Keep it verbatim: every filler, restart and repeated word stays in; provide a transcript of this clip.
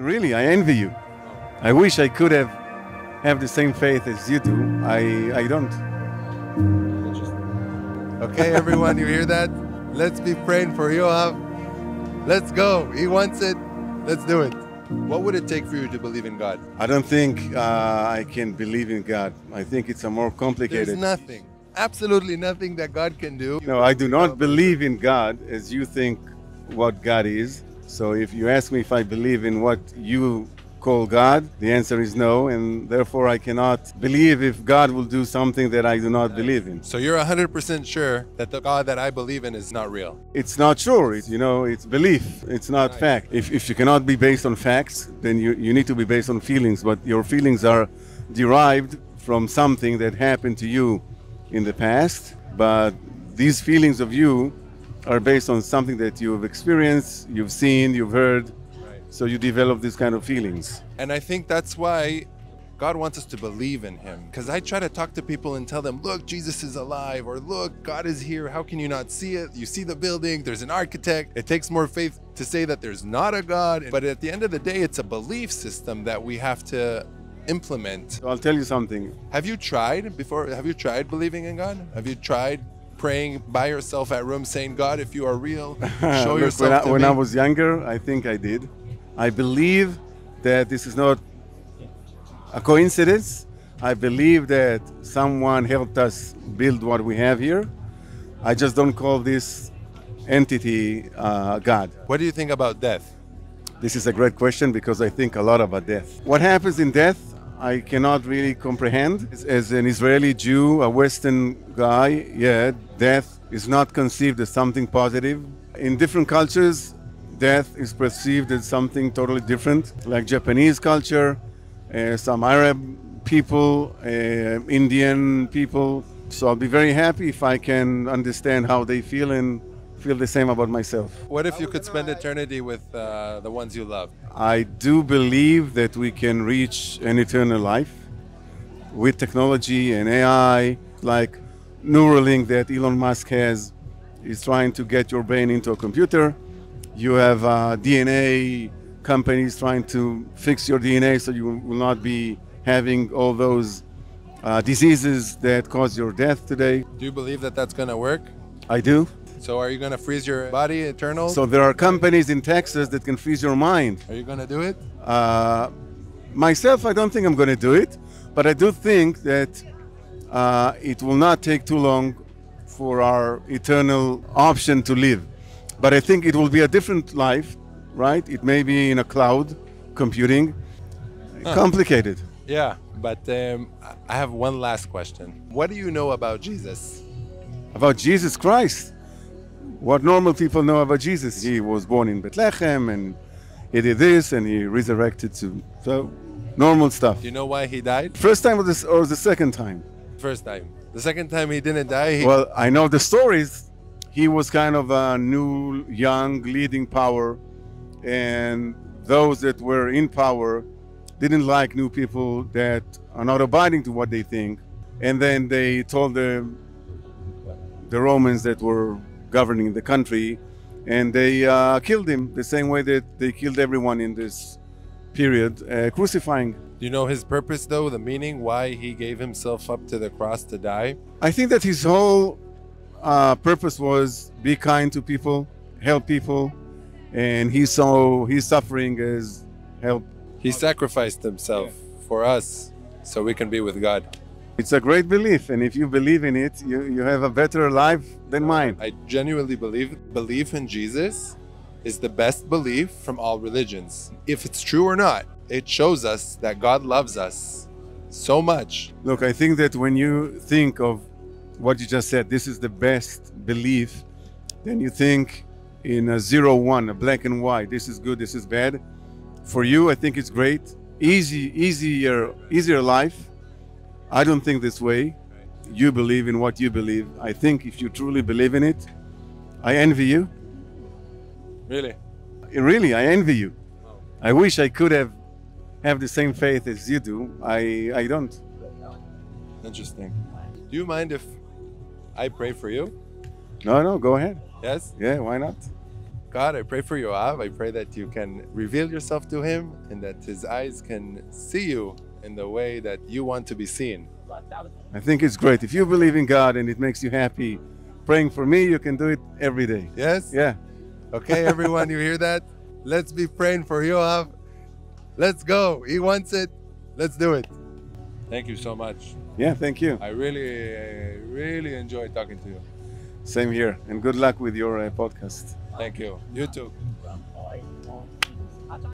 Really, I envy you. I wish I could have have the same faith as you do. I, I don't. Okay, everyone, you hear that? Let's be praying for Yoav. Let's go. He wants it. Let's do it. What would it take for you to believe in God? I don't think uh, I can believe in God. I think it's a more complicated... There's nothing, absolutely nothing that God can do. No, I do not believe in God as you think what God is. So if you ask me if I believe in what you call God, the answer is no, and therefore I cannot believe if God will do something that I do not believe in. So you're one hundred percent sure that the God that I believe in is not real? It's not sure. It's, you know, it's belief. It's not nice. Fact. If, if you cannot be based on facts, then you, you need to be based on feelings, but your feelings are derived from something that happened to you in the past, but these feelings of you are based on something that you've experienced, you've seen, you've heard. So you develop these kind of feelings. And I think that's why God wants us to believe in him. Because I try to talk to people and tell them, look, Jesus is alive, or look, God is here. How can you not see it? You see the building, there's an architect. It takes more faith to say that there's not a God. But at the end of the day, it's a belief system that we have to implement. I'll tell you something. Have you tried before? Have you tried believing in God? Have you tried praying by yourself at room saying, God, if you are real, show look, yourself when I, to when me. I was younger, I think I did. I believe that this is not a coincidence. I believe that someone helped us build what we have here. I just don't call this entity uh, God. What do you think about death? This is a great question because I think a lot about death. What happens in death, I cannot really comprehend. As, as an Israeli Jew, a Western guy, yeah, death is not conceived as something positive. In different cultures, death is perceived as something totally different, like Japanese culture, uh, some Arab people, uh, Indian people. So I'll be very happy if I can understand how they feel and feel the same about myself. What if you could spend eternity with uh, the ones you love? I do believe that we can reach an eternal life with technology and A I, like Neuralink that Elon Musk has. He's trying to get your brain into a computer. You have uh, D N A companies trying to fix your D N A so you will not be having all those uh, diseases that cause your death today. Do you believe that that's going to work? I do. So are you going to freeze your body eternal? So there are companies in Texas that can freeze your mind. Are you going to do it? Uh, myself, I don't think I'm going to do it. But I do think that uh, it will not take too long for our eternal option to live. But I think it will be a different life, right? It may be in a cloud, computing, huh. Complicated. Yeah, but um, I have one last question. What do you know about Jesus? About Jesus Christ? What normal people know about Jesus? He was born in Bethlehem, and he did this, and he resurrected too. So, normal stuff. Do you know why he died? First time or the, or the second time? First time. The second time he didn't die? He... Well, I know the stories. He was kind of a new, young, leading power, and those that were in power didn't like new people that are not abiding to what they think. And then they told the, the Romans that were governing the country, and they uh, killed him the same way that they killed everyone in this period, uh, crucifying. Do you know his purpose, though, the meaning, why he gave himself up to the cross to die? I think that his whole Uh, purpose was be kind to people, help people, and he saw his suffering as help. He sacrificed himself yeah. for us so we can be with God. It's a great belief, and if you believe in it, you, you have a better life than mine. I genuinely believe belief in Jesus is the best belief from all religions. If it's true or not, it shows us that God loves us so much. Look, I think that when you think of what you just said, this is the best belief, then you think in a zero one, a black and white, this is good, this is bad. For you, I think it's great. Easy, easier, easier life. I don't think this way. You believe in what you believe. I think if you truly believe in it, I envy you. Really? Really, I envy you. Oh. I wish I could have, have the same faith as you do. I, I don't. Interesting. Do you mind if I pray for you? No, no, go ahead. Yes? Yeah, why not? God, I pray for Yoav. I pray that you can reveal yourself to him and that his eyes can see you in the way that you want to be seen. I think it's great. If you believe in God and it makes you happy, praying for me, you can do it every day. Yes? Yeah. Okay, everyone, you hear that? Let's be praying for Yoav. Let's go. He wants it. Let's do it. Thank you so much. Yeah, thank you. I really, I really enjoyed talking to you. Same here. And good luck with your uh, podcast. Thank you. You too.